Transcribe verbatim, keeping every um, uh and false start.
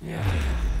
Yeah.